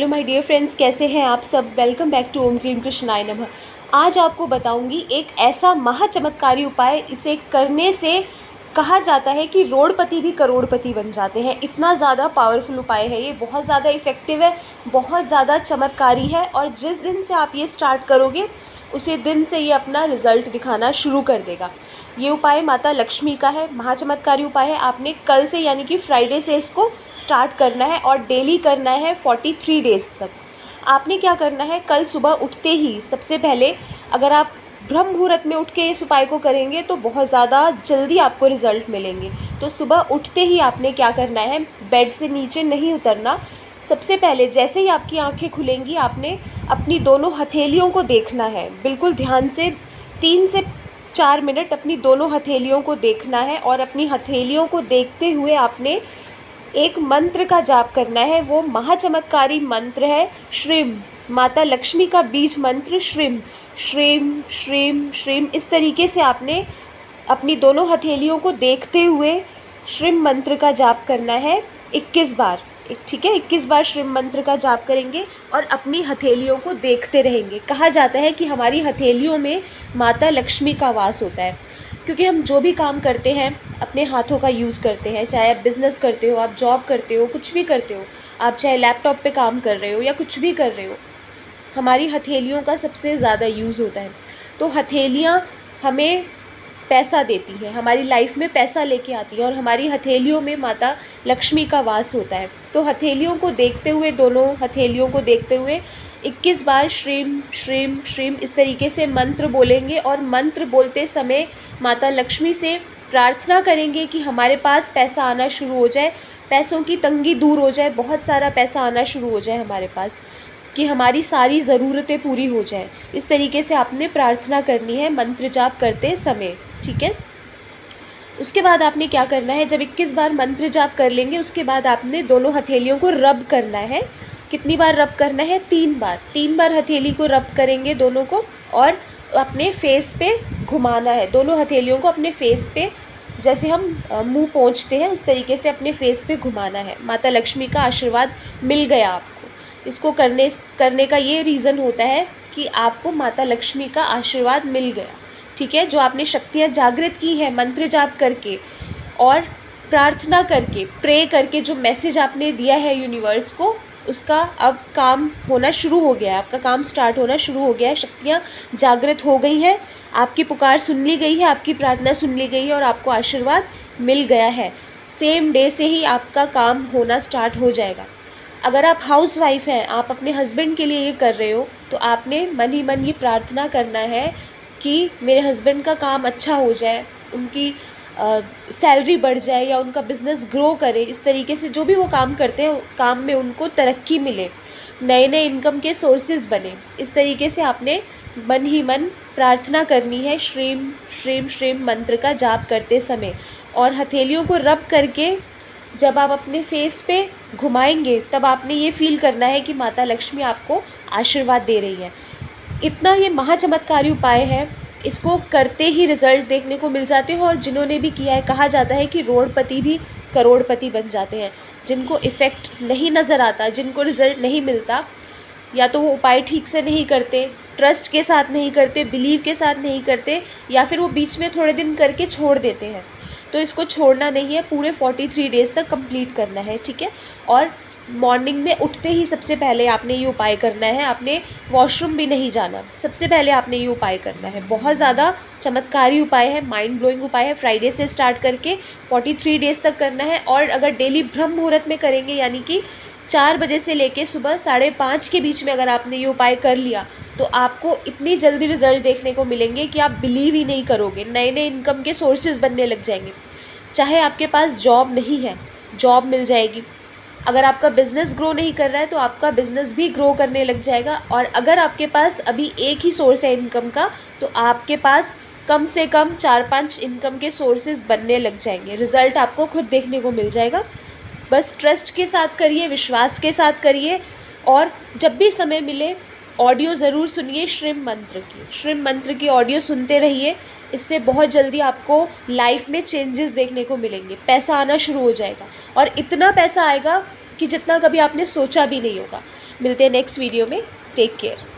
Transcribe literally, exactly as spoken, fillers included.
Hello my dear friends, कैसे हैं आप सब। वेलकम बैक टू ओम क्लीम कृष्णाय नमः। आज आपको बताऊंगी एक ऐसा महाचमत्कारी उपाय, इसे करने से कहा जाता है कि रोड़पति भी करोड़पति बन जाते हैं। इतना ज़्यादा पावरफुल उपाय है ये, बहुत ज़्यादा इफ़ेक्टिव है, बहुत ज़्यादा चमत्कारी है। और जिस दिन से आप ये स्टार्ट करोगे उसी दिन से ये अपना रिज़ल्ट दिखाना शुरू कर देगा। ये उपाय माता लक्ष्मी का है, महाचमत्कारी उपाय है। आपने कल से यानी कि फ्राइडे से इसको स्टार्ट करना है और डेली करना है तैंतालीस डेज़ तक। आपने क्या करना है, कल सुबह उठते ही सबसे पहले अगर आप ब्रह्म मुहूर्त में उठ के इस उपाय को करेंगे तो बहुत ज़्यादा जल्दी आपको रिज़ल्ट मिलेंगे। तो सुबह उठते ही आपने क्या करना है, बेड से नीचे नहीं उतरना। सबसे पहले जैसे ही आपकी आंखें खुलेंगी आपने अपनी दोनों हथेलियों को देखना है, बिल्कुल ध्यान से तीन से चार मिनट अपनी दोनों हथेलियों को देखना है। और अपनी हथेलियों को देखते हुए आपने एक मंत्र का जाप करना है। वो महाचमत्कारी मंत्र है श्रीम, माता लक्ष्मी का बीज मंत्र श्रीम श्रीम श्रीम श्रीम। इस तरीके से आपने अपनी दोनों हथेलियों को देखते हुए श्रीम मंत्र का जाप करना है इक्कीस बार। ठीक है, इक्कीस बार श्रीम मंत्र का जाप करेंगे और अपनी हथेलियों को देखते रहेंगे। कहा जाता है कि हमारी हथेलियों में माता लक्ष्मी का वास होता है, क्योंकि हम जो भी काम करते हैं अपने हाथों का यूज़ करते हैं। चाहे आप बिज़नेस करते हो, आप जॉब करते हो, कुछ भी करते हो, आप चाहे लैपटॉप पे काम कर रहे हो या कुछ भी कर रहे हो, हमारी हथेलियों का सबसे ज़्यादा यूज़ होता है। तो हथेलियाँ हमें पैसा देती हैं, हमारी लाइफ में पैसा लेके आती है और हमारी हथेलियों में माता लक्ष्मी का वास होता है। तो हथेलियों को देखते हुए, दोनों हथेलियों को देखते हुए इक्कीस बार श्रीम श्रीम श्रीम इस तरीके से मंत्र बोलेंगे। और मंत्र बोलते समय माता लक्ष्मी से प्रार्थना करेंगे कि हमारे पास पैसा आना शुरू हो जाए, पैसों की तंगी दूर हो जाए, बहुत सारा पैसा आना शुरू हो जाए हमारे पास, कि हमारी सारी ज़रूरतें पूरी हो जाए। इस तरीके से आपने प्रार्थना करनी है मंत्र जाप करते समय। ठीक है, उसके बाद आपने क्या करना है, जब इक्कीस बार मंत्र जाप कर लेंगे उसके बाद आपने दोनों हथेलियों को रब करना है। कितनी बार रब करना है, तीन बार। तीन बार हथेली को रब करेंगे दोनों को, और अपने फेस पे घुमाना है दोनों हथेलियों को। अपने फेस पे जैसे हम मुंह पोंछते हैं उस तरीके से अपने फेस पे घुमाना है। माता लक्ष्मी का आशीर्वाद मिल गया आपको। इसको करने करने का ये रीज़न होता है कि आपको माता लक्ष्मी का आशीर्वाद मिल गया। ठीक है, जो आपने शक्तियाँ जागृत की हैं मंत्र जाप करके और प्रार्थना करके, प्रे करके, जो मैसेज आपने दिया है यूनिवर्स को, उसका अब काम होना शुरू हो गया है। आपका काम स्टार्ट होना शुरू हो गया है, शक्तियाँ जागृत हो गई हैं, आपकी पुकार सुन ली गई है, आपकी प्रार्थना सुन ली गई है और आपको आशीर्वाद मिल गया है। सेम डे से ही आपका काम होना स्टार्ट हो जाएगा। अगर आप हाउस वाइफ हैं, आप अपने हस्बैंड के लिए ये कर रहे हो, तो आपने मन ही मन ये प्रार्थना करना है कि मेरे हस्बैंड का काम अच्छा हो जाए, उनकी सैलरी बढ़ जाए या उनका बिज़नेस ग्रो करे। इस तरीके से जो भी वो काम करते हैं काम में उनको तरक्की मिले, नए नए इनकम के सोर्सेज बने। इस तरीके से आपने मन ही मन प्रार्थना करनी है श्रीम श्रीम श्रीम मंत्र का जाप करते समय। और हथेलियों को रब करके जब आप अपने फेस पे घुमाएंगे तब आपने ये फील करना है कि माता लक्ष्मी आपको आशीर्वाद दे रही है। इतना ये महाचमत्कारी उपाय है, इसको करते ही रिज़ल्ट देखने को मिल जाते हैं। और जिन्होंने भी किया है, कहा जाता है कि रोड़पति भी करोड़पति बन जाते हैं। जिनको इफ़ेक्ट नहीं नज़र आता, जिनको रिज़ल्ट नहीं मिलता, या तो वो उपाय ठीक से नहीं करते, ट्रस्ट के साथ नहीं करते, बिलीव के साथ नहीं करते, या फिर वो बीच में थोड़े दिन करके छोड़ देते हैं। तो इसको छोड़ना नहीं है, पूरे तैंतालीस डेज़ तक कंप्लीट करना है। ठीक है, और मॉर्निंग में उठते ही सबसे पहले आपने ये उपाय करना है। आपने वॉशरूम भी नहीं जाना, सबसे पहले आपने ये उपाय करना है। बहुत ज़्यादा चमत्कारी उपाय है, माइंड ब्लोइंग उपाय है। फ्राइडे से स्टार्ट करके तैंतालीस डेज़ तक करना है। और अगर डेली ब्रह्म मुहूर्त में करेंगे, यानी कि चार बजे से लेके सुबह साढ़े पाँच के बीच में अगर आपने ये उपाय कर लिया, तो आपको इतनी जल्दी रिज़ल्ट देखने को मिलेंगे कि आप बिलीव ही नहीं करोगे। नए नए इनकम के सोर्सेज बनने लग जाएंगे। चाहे आपके पास जॉब नहीं है, जॉब मिल जाएगी। अगर आपका बिज़नेस ग्रो नहीं कर रहा है तो आपका बिज़नेस भी ग्रो करने लग जाएगा। और अगर आपके पास अभी एक ही सोर्स है इनकम का, तो आपके पास कम से कम चार पांच इनकम के सोर्सेज बनने लग जाएंगे। रिज़ल्ट आपको खुद देखने को मिल जाएगा। बस ट्रस्ट के साथ करिए, विश्वास के साथ करिए। और जब भी समय मिले ऑडियो ज़रूर सुनिए श्रीम मंत्र की, श्रीम मंत्र की ऑडियो सुनते रहिए। इससे बहुत जल्दी आपको लाइफ में चेंजेस देखने को मिलेंगे, पैसा आना शुरू हो जाएगा। और इतना पैसा आएगा कि जितना कभी आपने सोचा भी नहीं होगा। मिलते हैं नेक्स्ट वीडियो में। Take care.